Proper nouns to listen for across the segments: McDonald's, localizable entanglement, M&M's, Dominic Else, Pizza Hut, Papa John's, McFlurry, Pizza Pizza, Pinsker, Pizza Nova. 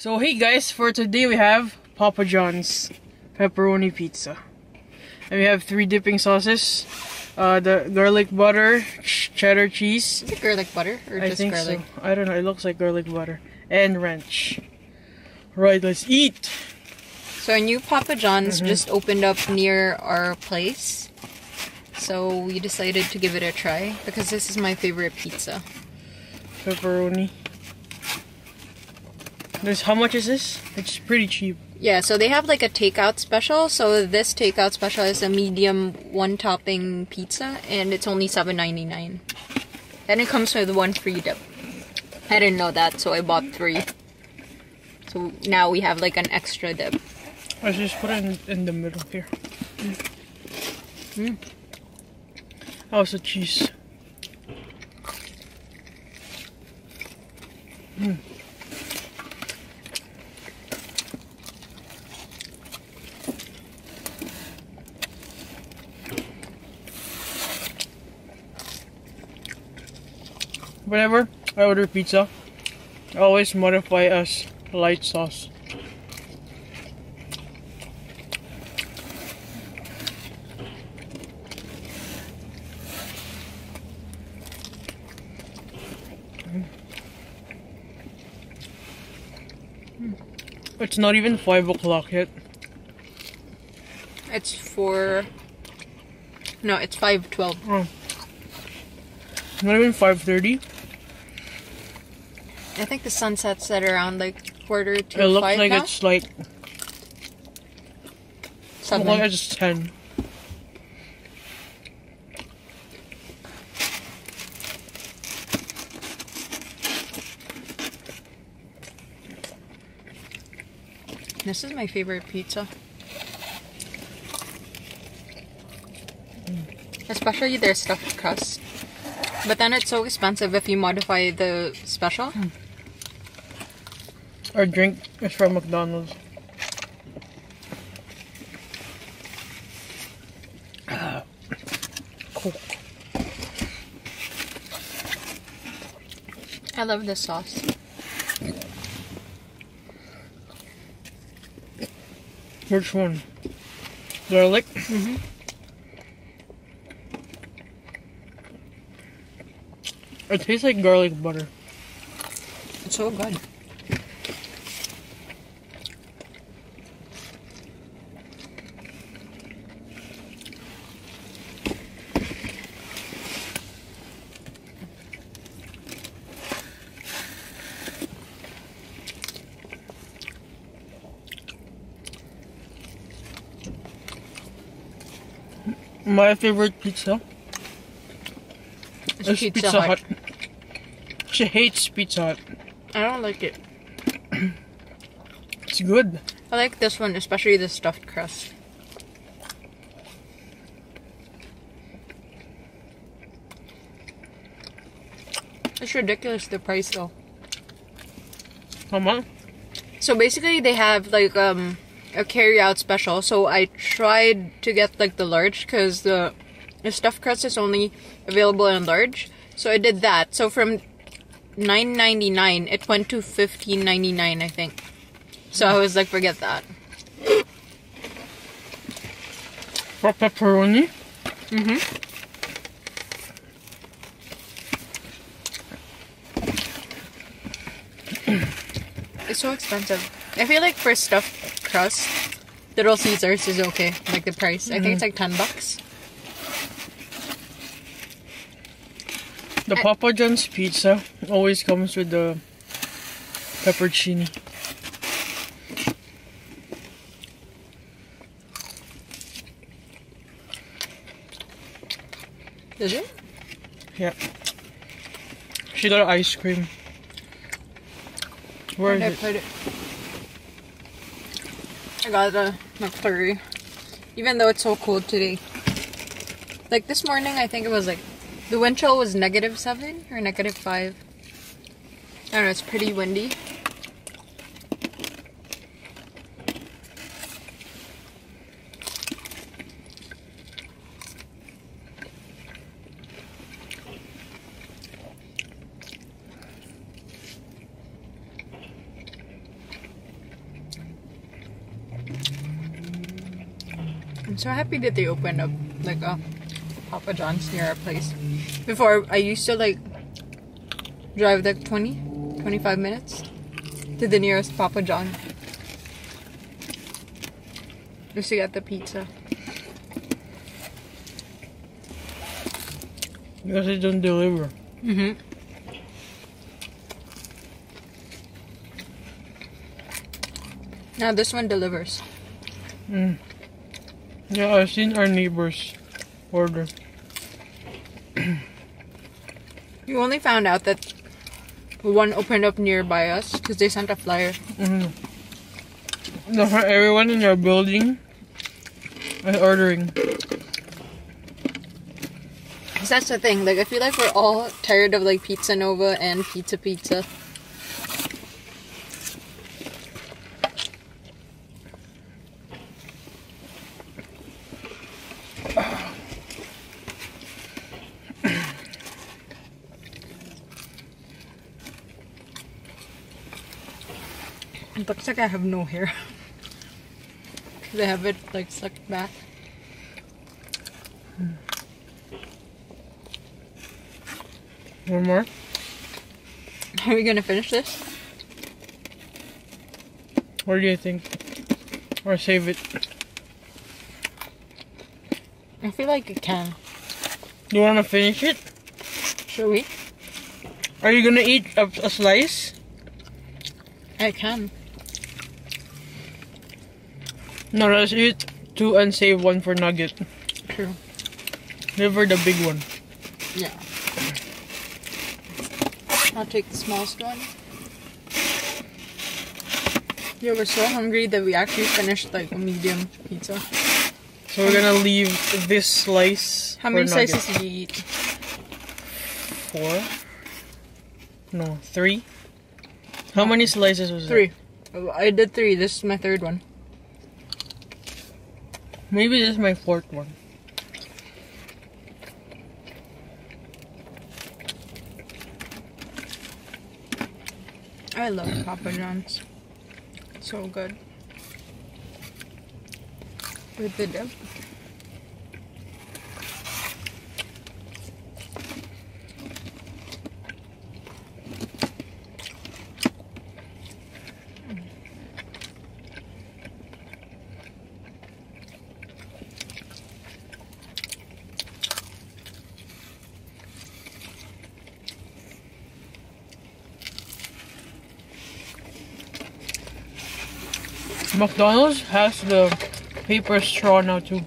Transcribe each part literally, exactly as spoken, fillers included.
So hey guys, for today we have Papa John's pepperoni pizza. And we have three dipping sauces. Uh, the garlic butter, ch cheddar cheese. Is it garlic butter or I just think garlic? So. I don't know, it looks like garlic butter. And ranch. Right, let's eat! So our new Papa John's mm-hmm. just opened up near our place. So we decided to give it a try because this is my favorite pizza. Pepperoni. This, how much is this? It's pretty cheap. Yeah, so they have like a takeout special. So this takeout special is a medium one topping pizza and it's only seven ninety-nine. And it comes with one free dip. I didn't know that, so I bought three. So now we have like an extra dip. Let's just put it in, in the middle here. Mm. Mm. Also cheese. Mm. Whenever I order pizza, I always modify as light sauce. It's not even five o'clock yet. It's four. No, it's five twelve. Oh. Not even five thirty. I think the sun sets at around like quarter to five. It looks like now. It's like seven. Well, it's ten. This is my favorite pizza. Mm. Especially their stuffed crust. But then it's so expensive if you modify the special. Mm. Our drink is from McDonald's. Uh, cool. I love this sauce. Which one? Garlic? Mm-hmm. It tastes like garlic butter. It's so good. My favorite pizza is Pizza, Pizza Hut. Hut. She hates Pizza Hut. I don't like it. It's good. I like this one, especially the stuffed crust. It's ridiculous the price though. How much? So basically they have like um a carry out special, so I tried to get like the large because the, the stuffed crust is only available in large, so I did that. So from nine ninety-nine it went to fifteen ninety-nine, I think, so I was like, forget that. For pepperoni, mm-hmm. It's so expensive. I feel like for stuffed crust, Little Caesars is okay, like the price. Mm-hmm. I think it's like ten bucks. The I Papa John's pizza always comes with the pepperoni. Does it? Yeah. She got ice cream. Where and is I it? Put it? I got a McFlurry, even though it's so cold today. Like this morning, I think it was like, the wind chill was negative seven or negative five. I don't know, it's pretty windy. so happy that they opened up like a Papa John's near our place. Before, I used to like drive like twenty, twenty-five minutes to the nearest Papa John just to get the pizza. Because it doesn't deliver. Mm-hmm. Now this one delivers. Mm. Yeah, I've seen our neighbors order. You only found out that one opened up nearby us because they sent a flyer. Mm-hmm. No, for everyone in your building is ordering. That's the thing. Like, I feel like we're all tired of like Pizza Nova and Pizza Pizza. It looks like I have no hair. They have it like sucked back. One more. Are we gonna finish this? What do you think? Or save it? I feel like it can. You wanna finish it? Should we? Are you gonna eat a, a slice? I can. No, let's eat two and save one for nugget. True. Never the big one. Yeah. I'll take the smallest one. Yeah, we're so hungry that we actually finished like a medium pizza. So we're gonna leave this slice. How many slices did you eat? Four? No, three. How many slices was it? Three. I did three. This is my third one. Maybe this is my fourth one. I love Papa John's. It's so good. With the dip. McDonald's has the paper straw now too.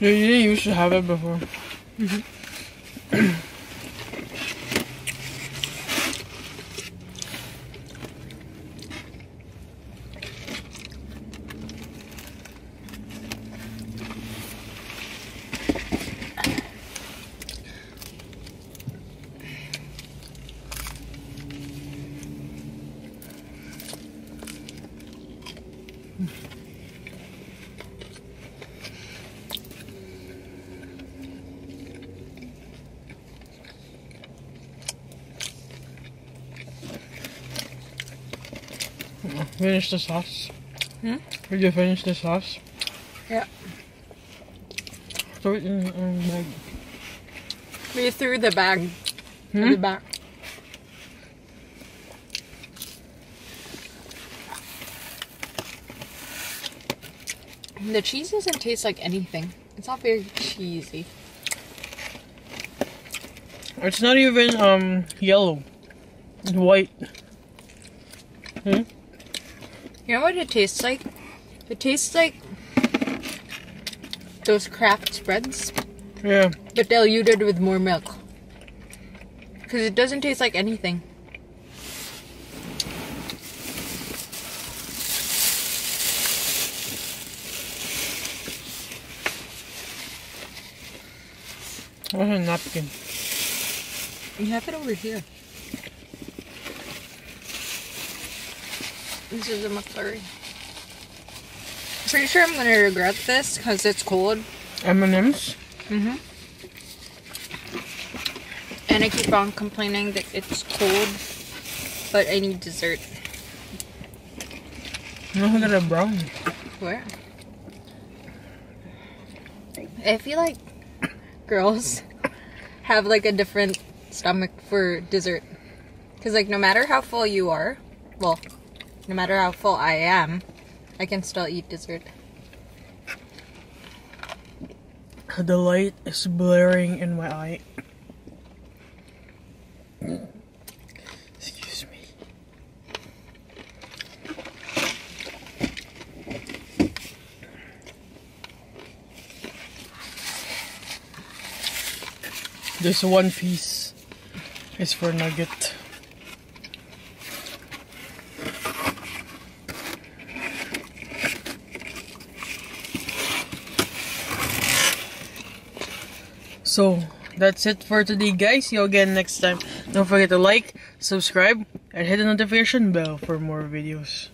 You didn't used to have it before. Mm-hmm. Finish the sauce. Hmm? Did you finish the sauce? Yeah. Throw it in the bag. We threw the bag. Hmm? In the back. The cheese doesn't taste like anything. It's not very cheesy. It's not even um yellow. It's white. Hmm? You know what it tastes like? It tastes like those Kraft spreads. Yeah. But diluted with more milk. Because it doesn't taste like anything. What's a napkin? You have it over here. This is a McFlurry. I'm pretty sure I'm going to regret this because it's cold. M and M's? Mm-hmm. And I keep on complaining that it's cold, but I need dessert. No, I got a brownie. Where? I feel like girls have like a different stomach for dessert. Because like no matter how full you are, well, no matter how full I am, I can still eat dessert. The light is blaring in my eye. Excuse me. This one piece is for nugget. So that's it for today, guys. See you again next time. Don't forget to like, subscribe, and hit the notification bell for more videos.